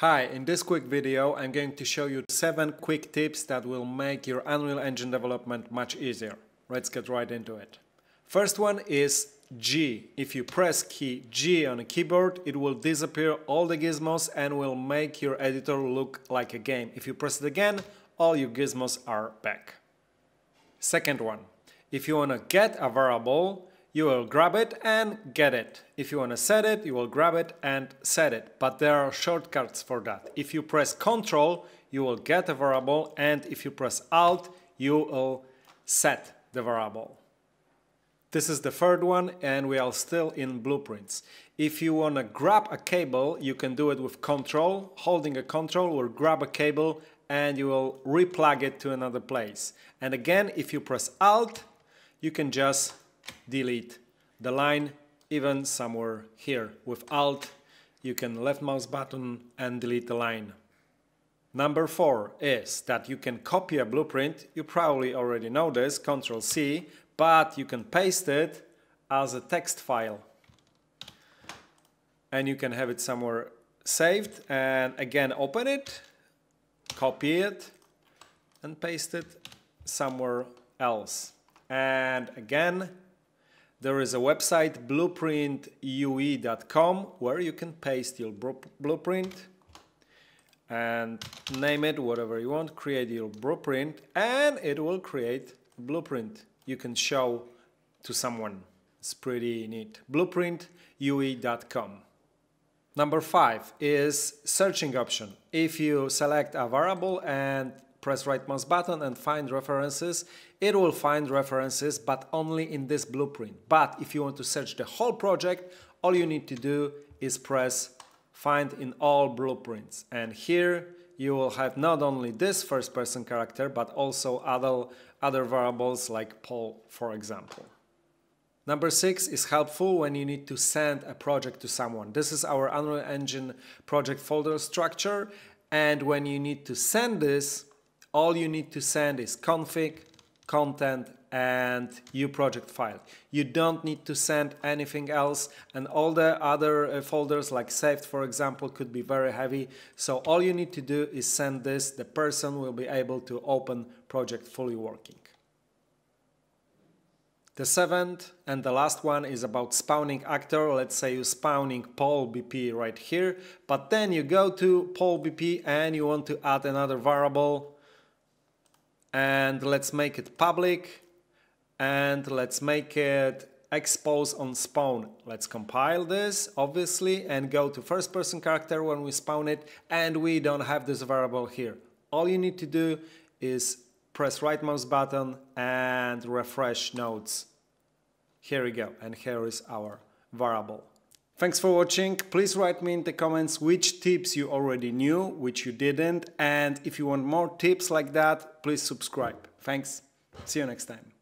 Hi, in this quick video I'm going to show you 7 quick tips that will make your Unreal Engine development much easier. Let's get right into it. First one is G. If you press key G on a keyboard, it will disappear all the gizmos and will make your editor look like a game. If you press it again, all your gizmos are back. Second one, if you want to get a variable, you will grab it and get it. If you want to set it, you will grab it and set it. But there are shortcuts for that. If you press Control, you will get a variable, and if you press Alt, you will set the variable. This is the third one, and we are still in blueprints. If you want to grab a cable, you can do it with Control. Holding a Control will grab a cable and you will replug it to another place. And again, if you press Alt, you can just delete the line, even somewhere here. With Alt, you can left mouse button and delete the line. Number 4 is that you can copy a blueprint. You probably already know this, Ctrl C, but you can paste it as a text file. And you can have it somewhere saved, and again open it, copy it, and paste it somewhere else. And again, there is a website, blueprintue.com, where you can paste your blueprint and name it whatever you want, create your blueprint, and it will create a blueprint you can show to someone. It's pretty neat. blueprintue.com. Number 5 is searching option. If you select a variable and press right mouse button and find references, it will find references, but only in this blueprint. But if you want to search the whole project, all you need to do is press find in all blueprints, and here you will have not only this first person character but also other variables like Paul, for example. Number 6 is helpful when you need to send a project to someone. This is our Unreal Engine project folder structure, and when you need to send this, all you need to send is config, content, and your project file. You don't need to send anything else, and all the other folders like saved, for example, could be very heavy. So all you need to do is send this. The person will be able to open project fully working. The 7th and the last one is about spawning actor. Let's say you're spawning Paul BP right here, but then you go to Paul BP and you want to add another variable. And let's make it public, and let's make it expose on spawn. Let's compile this, obviously, and go to first person character when we spawn it, and we don't have this variable here. All you need to do is press right mouse button and refresh nodes. Here we go, and here is our variable. Thanks for watching. Please write me in the comments which tips you already knew, which you didn't, and if you want more tips like that, please subscribe. Thanks. See you next time.